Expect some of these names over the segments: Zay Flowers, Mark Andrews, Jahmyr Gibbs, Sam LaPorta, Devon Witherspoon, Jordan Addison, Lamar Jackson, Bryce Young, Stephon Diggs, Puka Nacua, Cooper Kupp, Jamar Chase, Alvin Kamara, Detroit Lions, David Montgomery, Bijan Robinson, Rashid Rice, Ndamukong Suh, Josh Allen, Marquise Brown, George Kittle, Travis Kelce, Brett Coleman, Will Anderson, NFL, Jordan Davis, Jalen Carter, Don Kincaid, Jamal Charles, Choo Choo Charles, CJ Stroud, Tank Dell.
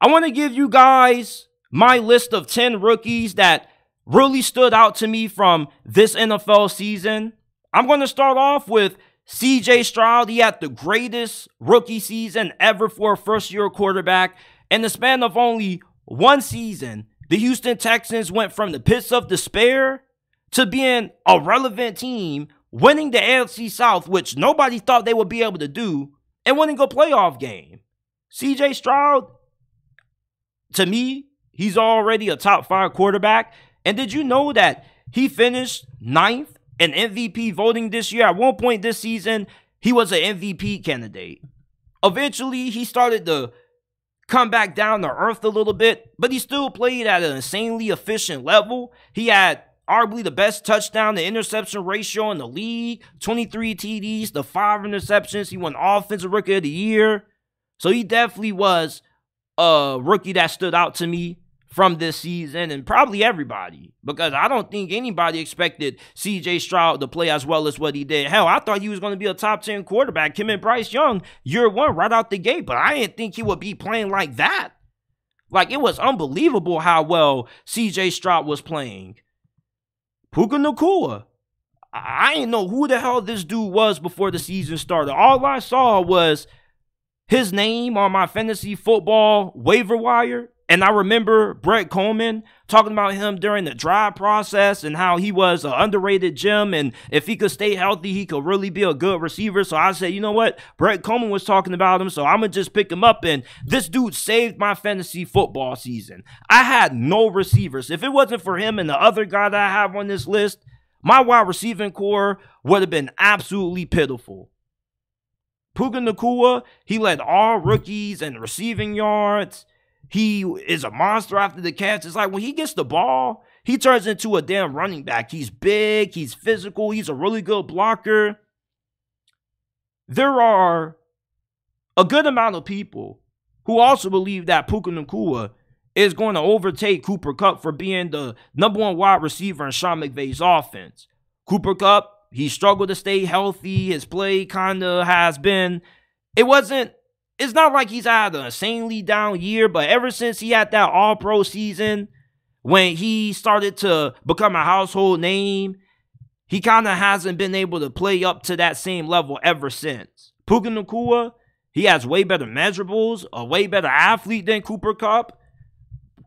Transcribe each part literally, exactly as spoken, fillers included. I want to give you guys my list of ten rookies that really stood out to me from this N F L season. I'm going to start off with C J Stroud. He had the greatest rookie season ever for a first-year quarterback. In the span of only one season, the Houston Texans went from the pits of despair to being a relevant team, winning the A F C South, which nobody thought they would be able to do, and winning a playoff game. C J Stroud, to me, he's already a top five quarterback. And did you know that he finished ninth in M V P voting this year? At one point this season, he was an M V P candidate. Eventually, he started to come back down to earth a little bit, but he still played at an insanely efficient level. He had arguably the best touchdown to interception ratio in the league, twenty-three T Ds, the five interceptions. He won Offensive Rookie of the Year. So he definitely was a rookie that stood out to me from this season, and probably everybody, because I don't think anybody expected C J Stroud to play as well as what he did. Hell, I thought he was going to be a top ten quarterback, him and Bryce Young, year one right out the gate, but I didn't think he would be playing like that. Like, it was unbelievable how well C J Stroud was playing. Puka Nacua, I didn't know who the hell this dude was before the season started. All I saw was his name on my fantasy football waiver wire. And I remember Brett Coleman talking about him during the draft process and how he was an underrated gem, and if he could stay healthy, he could really be a good receiver. So I said, you know what? Brett Coleman was talking about him, so I'm going to just pick him up. And this dude saved my fantasy football season. I had no receivers. If it wasn't for him and the other guy that I have on this list, my wide receiving core would have been absolutely pitiful. Puka Nacua, he led all rookies in receiving yards. He is a monster after the catch. It's like when he gets the ball, he turns into a damn running back. He's big. He's physical. He's a really good blocker. There are a good amount of people who also believe that Puka Nacua is going to overtake Cooper Kupp for being the number one wide receiver in Sean McVay's offense. Cooper Kupp, he struggled to stay healthy. His play kind of has been, it wasn't, it's not like he's had an insanely down year, but ever since he had that all-pro season, when he started to become a household name, he kind of hasn't been able to play up to that same level ever since. Puka Nacua, he has way better measurables, a way better athlete than Cooper Kupp.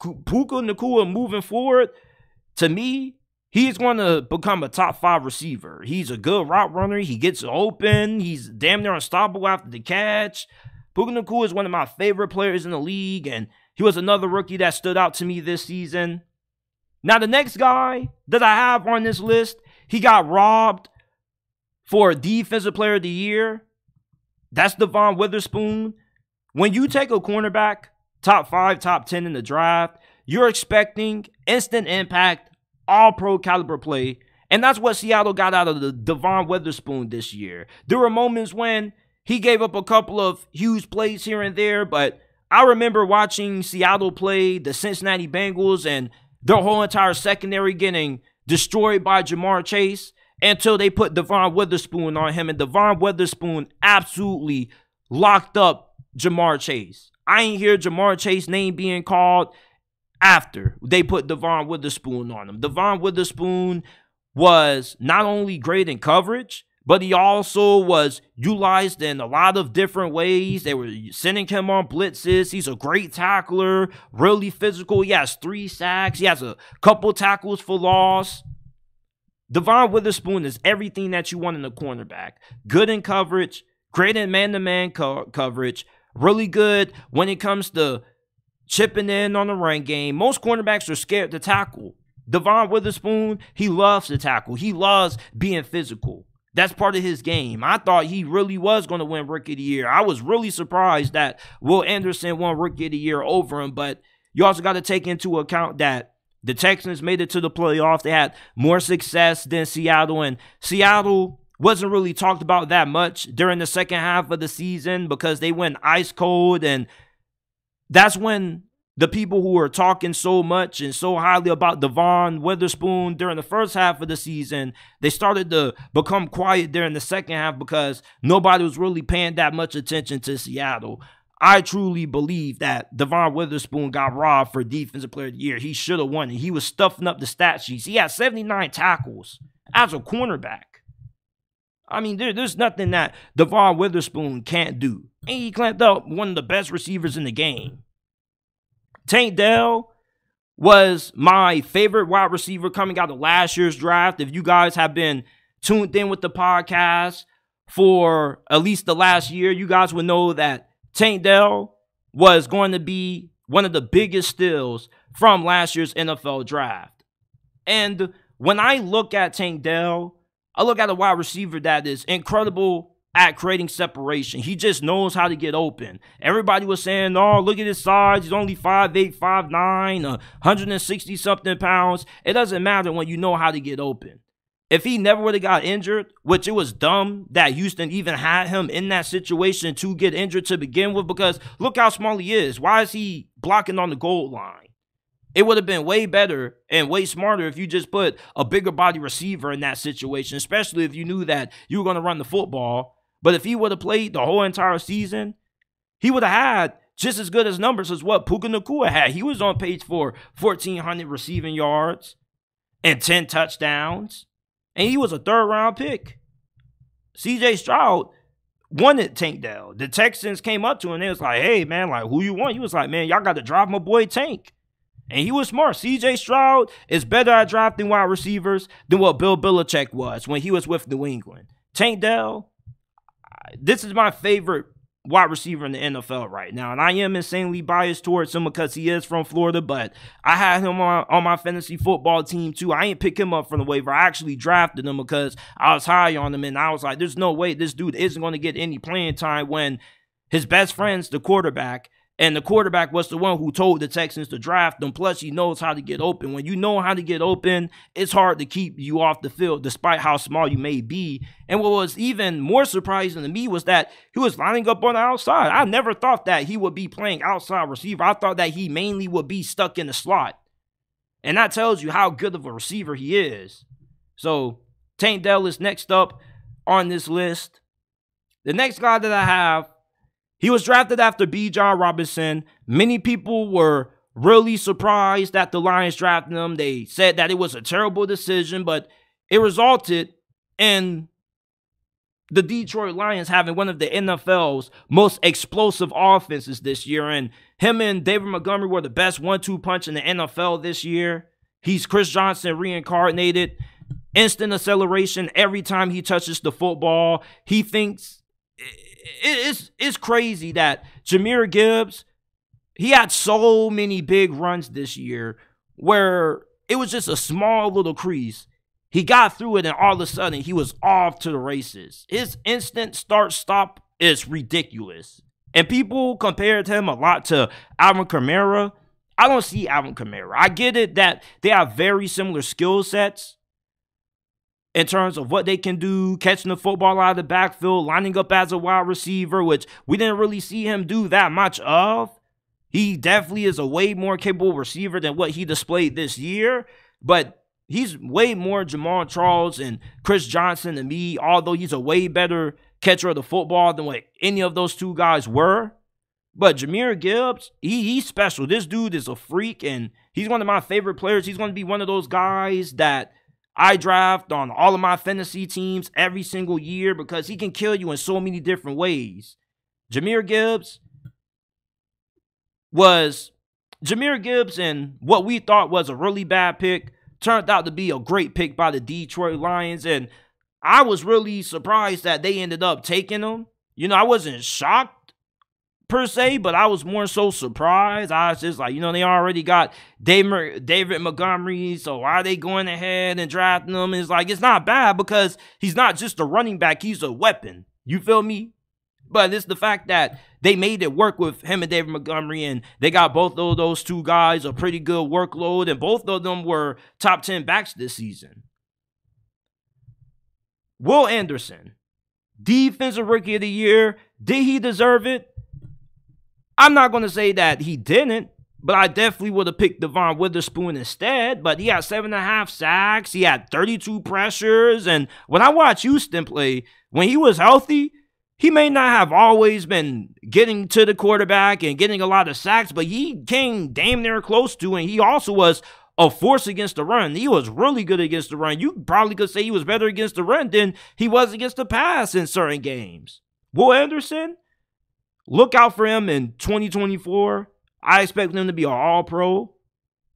Puka Nacua moving forward, to me, he's going to become a top five receiver. He's a good route runner. He gets open. He's damn near unstoppable after the catch. Puka Nacua is one of my favorite players in the league, and he was another rookie that stood out to me this season. Now, the next guy that I have on this list, he got robbed for Defensive Player of the Year. That's Devon Witherspoon. When you take a cornerback, top five, top ten in the draft, you're expecting instant impact, all-pro caliber play, and that's what Seattle got out of the Devon Witherspoon this year. There were moments when he gave up a couple of huge plays here and there, but I remember watching Seattle play the Cincinnati Bengals and their whole entire secondary getting destroyed by Jamar Chase until they put Devon Witherspoon on him, and Devon Witherspoon absolutely locked up Jamar Chase. I ain't hear Jamar Chase's name being called after they put Devon Witherspoon on him. Devon Witherspoon was not only great in coverage, but he also was utilized in a lot of different ways. They were sending him on blitzes. He's a great tackler, really physical. He has three sacks. He has a couple tackles for loss. Devon Witherspoon is everything that you want in a cornerback. Good in coverage, great in man-to-man co coverage, really good when it comes to chipping in on the run game. Most cornerbacks are scared to tackle. Devon Witherspoon, he loves to tackle. He loves being physical. That's part of his game. I thought he really was going to win Rookie of the Year. I was really surprised that Will Anderson won Rookie of the Year over him, but you also got to take into account that the Texans made it to the playoffs. They had more success than Seattle, and Seattle wasn't really talked about that much during the second half of the season because they went ice cold, and that's when the people who were talking so much and so highly about Devon Witherspoon during the first half of the season, they started to become quiet during the second half because nobody was really paying that much attention to Seattle. I truly believe that Devon Witherspoon got robbed for Defensive Player of the Year. He should have won it. He was stuffing up the stat sheets. He had seventy-nine tackles as a cornerback. I mean, there, there's nothing that Devon Witherspoon can't do. And he clamped up one of the best receivers in the game. Tank Dell was my favorite wide receiver coming out of last year's draft. If you guys have been tuned in with the podcast for at least the last year, you guys would know that Tank Dell was going to be one of the biggest steals from last year's N F L draft. And when I look at Tank Dell, I look at a wide receiver that is incredible at creating separation. He just knows how to get open. Everybody was saying, oh, look at his size. He's only five eight, five nine, one hundred sixty something pounds. It doesn't matter when you know how to get open. If he never would have got injured, which it was dumb that Houston even had him in that situation to get injured to begin with, because look how small he is. Why is he blocking on the goal line? It would have been way better and way smarter if you just put a bigger body receiver in that situation, especially if you knew that you were going to run the football. But if he would have played the whole entire season, he would have had just as good as numbers as what Puka Nacua had. He was on pace for fourteen hundred receiving yards and ten touchdowns. And he was a third-round pick. C J Stroud wanted Tank Dell. The Texans came up to him and they was like, hey, man, like, who you want? He was like, man, y'all got to draft my boy Tank. And he was smart. C J Stroud is better at drafting wide receivers than what Bill Belichick was when he was with New England. Tank Dell, this is my favorite wide receiver in the N F L right now. And I am insanely biased towards him because he is from Florida, but I had him on, on my fantasy football team too. I ain't pick him up from the waiver. I actually drafted him because I was high on him and I was like, there's no way this dude isn't going to get any playing time when his best friend's the quarterback. And the quarterback was the one who told the Texans to draft him. Plus, he knows how to get open. When you know how to get open, it's hard to keep you off the field despite how small you may be. And what was even more surprising to me was that he was lining up on the outside. I never thought that he would be playing outside receiver. I thought that he mainly would be stuck in the slot. And that tells you how good of a receiver he is. So, Tank Dell is next up on this list. The next guy that I have, he was drafted after Bijan Robinson. Many people were really surprised that the Lions drafted him. They said that it was a terrible decision, but it resulted in the Detroit Lions having one of the N F L's most explosive offenses this year. And him and David Montgomery were the best one two punch in the N F L this year. He's Chris Johnson reincarnated. Instant acceleration every time he touches the football. He thinks... It's, it's crazy that Jahmyr Gibbs, he had so many big runs this year where it was just a small little crease. He got through it and all of a sudden he was off to the races. His instant start-stop is ridiculous. And people compared him a lot to Alvin Kamara. I don't see Alvin Kamara. I get it that they have very similar skill sets in terms of what they can do, catching the football out of the backfield, lining up as a wide receiver, which we didn't really see him do that much of. He definitely is a way more capable receiver than what he displayed this year, but he's way more Jamal Charles and Chris Johnson to me, although he's a way better catcher of the football than what any of those two guys were. But Jahmyr Gibbs, he, he's special. This dude is a freak, and he's one of my favorite players. He's going to be one of those guys that I draft on all of my fantasy teams every single year because he can kill you in so many different ways. Jahmyr Gibbs was, Jahmyr Gibbs and what we thought was a really bad pick turned out to be a great pick by the Detroit Lions. And I was really surprised that they ended up taking him. You know, I wasn't shocked per se, but I was more so surprised. I was just like, you know, they already got David Montgomery, so why are they going ahead and drafting him? It's like, it's not bad because he's not just a running back, he's a weapon. You feel me? But it's the fact that they made it work with him and David Montgomery, and they got both of those two guys a pretty good workload, and both of them were top ten backs this season. Will Anderson, Defensive Rookie of the Year. Did he deserve it? I'm not going to say that he didn't, but I definitely would have picked Devon Witherspoon instead. But he had seven and a half sacks. He had thirty-two pressures. And when I watched Houston play, when he was healthy, He may not have always been getting to the quarterback and getting a lot of sacks, but he came damn near close to, and he also was a force against the run. He was really good against the run. You probably could say he was better against the run than he was against the pass in certain games. Will Anderson, look out for him in twenty twenty-four. I expect him to be an all-pro.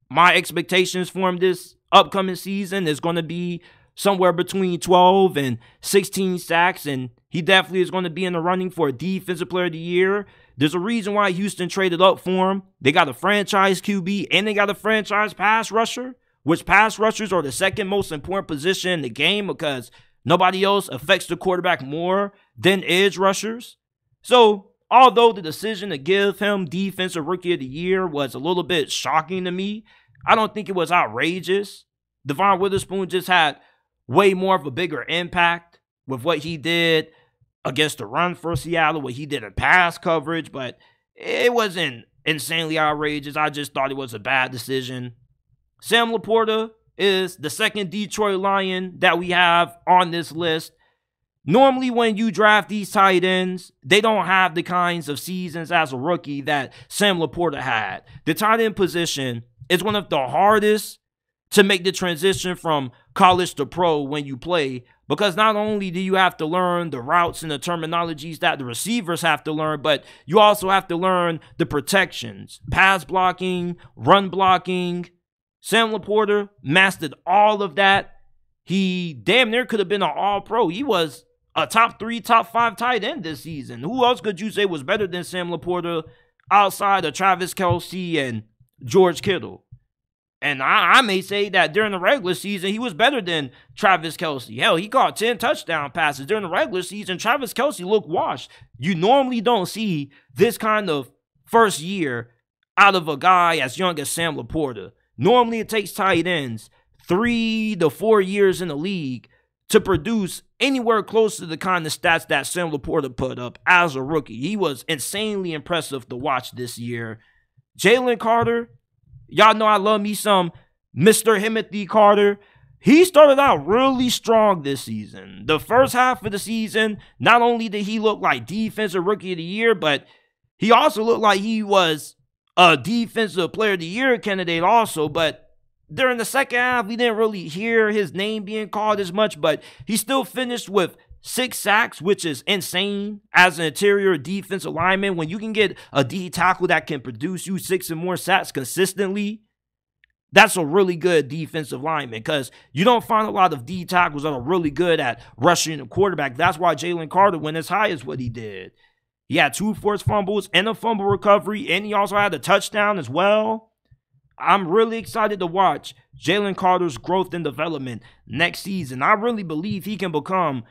My expectations for him this upcoming season is going to be somewhere between twelve and sixteen sacks, and he definitely is going to be in the running for a defensive player of the year. There's a reason why Houston traded up for him. They got a franchise Q B, and they got a franchise pass rusher, which pass rushers are the second most important position in the game because nobody else affects the quarterback more than edge rushers. So although the decision to give him defensive rookie of the year was a little bit shocking to me, I don't think it was outrageous. Devon Witherspoon just had way more of a bigger impact with what he did against the run for Seattle, what he did in pass coverage, but it wasn't insanely outrageous. I just thought it was a bad decision. Sam LaPorta is the second Detroit Lion that we have on this list. Normally when you draft these tight ends, they don't have the kinds of seasons as a rookie that Sam LaPorta had. The tight end position is one of the hardest to make the transition from college to pro when you play, because not only do you have to learn the routes and the terminologies that the receivers have to learn, but you also have to learn the protections, pass blocking, run blocking. Sam LaPorta mastered all of that. He damn near could have been an all-pro. He was a top three, top five tight end this season. Who else could you say was better than Sam LaPorta outside of Travis Kelce and George Kittle? And I, I may say that during the regular season, he was better than Travis Kelce. Hell, he caught ten touchdown passes. During the regular season, Travis Kelce looked washed. You normally don't see this kind of first year out of a guy as young as Sam LaPorta. Normally, it takes tight ends three to four years in the league to produce anywhere close to the kind of stats that Sam LaPorta put up as a rookie. He was insanely impressive to watch this year. Jalen Carter, y'all know I love me some Mister Timothy Carter. He started out really strong this season. The first half of the season, not only did he look like defensive rookie of the year, but he also looked like he was a defensive player of the year candidate also. But during the second half, we didn't really hear his name being called as much, but he still finished with six sacks, which is insane as an interior defensive lineman. When you can get a D tackle that can produce you six and more sacks consistently, that's a really good defensive lineman, because you don't find a lot of D tackles that are really good at rushing the quarterback. That's why Jalen Carter went as high as what he did. He had two forced fumbles and a fumble recovery, and he also had a touchdown as well. I'm really excited to watch Jalen Carter's growth and development next season. I really believe he can become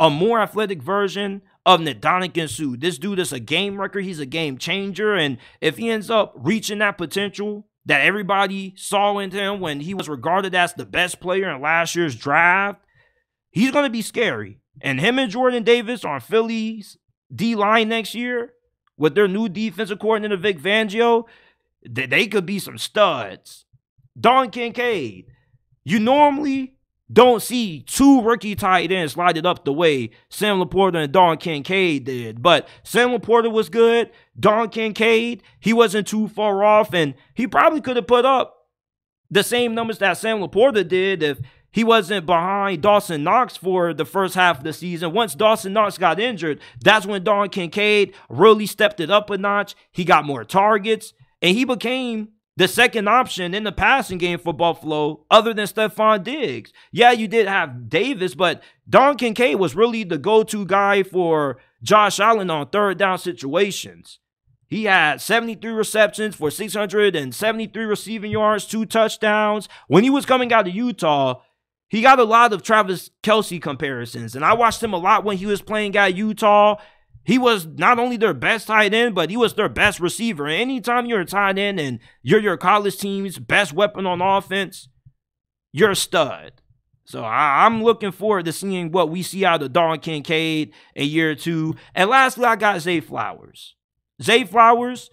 a more athletic version of Ndamukong Suh. This dude is a game wrecker. He's a game changer. And if he ends up reaching that potential that everybody saw in him when he was regarded as the best player in last year's draft, he's going to be scary. And him and Jordan Davis on Philly's D-line next year with their new defensive coordinator, Vic Fangio, they could be some studs. Don Kincaid, you normally don't see two rookie tight ends light it up the way Sam LaPorta and Don Kincaid did. But Sam LaPorta was good. Don Kincaid, he wasn't too far off, and he probably could have put up the same numbers that Sam LaPorta did if he wasn't behind Dawson Knox for the first half of the season. Once Dawson Knox got injured, that's when Don Kincaid really stepped it up a notch. He got more targets, and he became the second option in the passing game for Buffalo, other than Stephon Diggs. Yeah, you did have Davis, but Don Kincaid was really the go-to guy for Josh Allen on third down situations. He had seventy-three receptions for six hundred seventy-three receiving yards, two touchdowns. When he was coming out of Utah, he got a lot of Travis Kelce comparisons, and I watched him a lot when he was playing at Utah. He was not only their best tight end, but he was their best receiver. And anytime you're a tight end and you're your college team's best weapon on offense, you're a stud. So I, I'm looking forward to seeing what we see out of Don Kincaid in year two. And lastly, I got Zay Flowers. Zay Flowers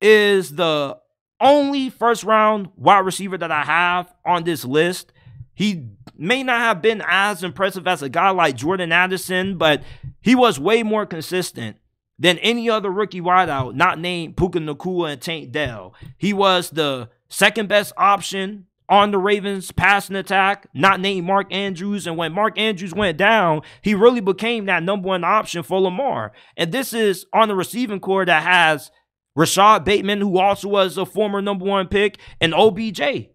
is the only first-round wide receiver that I have on this list. He may not have been as impressive as a guy like Jordan Addison, but He was way more consistent than any other rookie wideout not named Puka Nacua and Tank Dell. He was the second best option on the Ravens passing attack, not named Mark Andrews. And when Mark Andrews went down, he really became that number one option for Lamar. And this is on the receiving core that has Rashad Bateman, who also was a former number one pick, and O B J.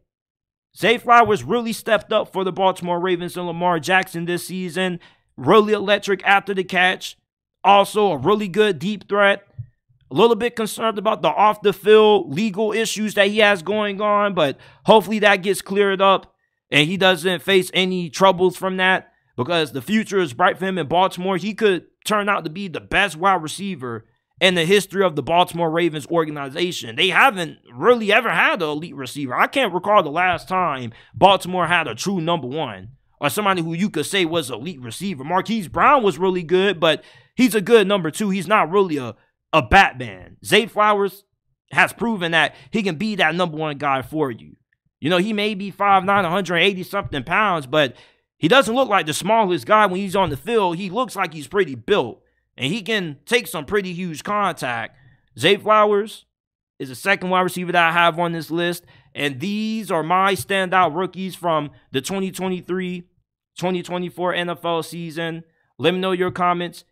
Zay Flowers really stepped up for the Baltimore Ravens and Lamar Jackson this season. Really electric after the catch. Also a really good deep threat. A little bit concerned about the off-the-field legal issues that he has going on, but hopefully that gets cleared up and he doesn't face any troubles from that, because the future is bright for him in Baltimore. He could turn out to be the best wide receiver in the history of the Baltimore Ravens organization. They haven't really ever had an elite receiver. I can't recall the last time Baltimore had a true number one or somebody who you could say was an elite receiver. Marquise Brown was really good, but he's a good number two. He's not really a A Batman. Zay Flowers has proven that he can be that number one guy for you. You know, he may be five nine, one hundred eighty something pounds, but he doesn't look like the smallest guy when he's on the field. He looks like he's pretty built, and he can take some pretty huge contact. Zay Flowers is the second wide receiver that I have on this list, and these are my standout rookies from the twenty twenty-three twenty twenty-four N F L season. Let me know your comments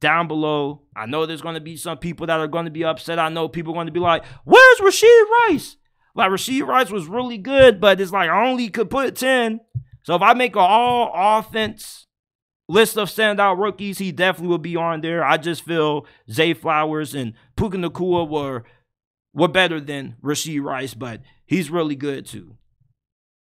down below. I know there's going to be some people that are going to be upset. I know people are going to be like, where's Rashid Rice? Like, Rashid Rice was really good, but it's like I only could put ten. So if I make an all-offense list of standout rookies, he definitely will be on there. I just feel Zay Flowers and Puka Nacua were, were better than Rashid Rice, but he's really good too.